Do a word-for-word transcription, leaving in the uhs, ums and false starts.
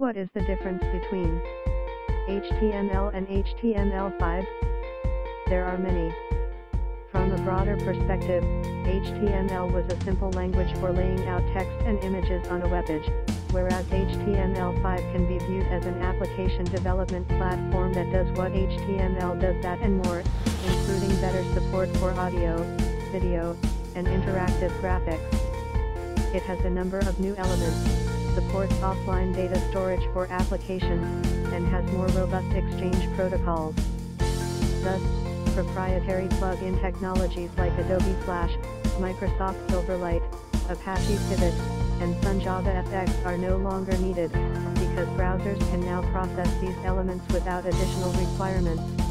What is the difference between H T M L and H T M L five? There are many. From a broader perspective, H T M L was a simple language for laying out text and images on a webpage, whereas H T M L five can be viewed as an application development platform that does what H T M L does, that and more, including better support for audio, video, and interactive graphics. It has a number of new elements, supports offline data storage for applications, and has more robust exchange protocols. Thus, proprietary plug-in technologies like Adobe Flash, Microsoft Silverlight, Apache Pivot, and Sun JavaFX are no longer needed, because browsers can now process these elements without additional requirements.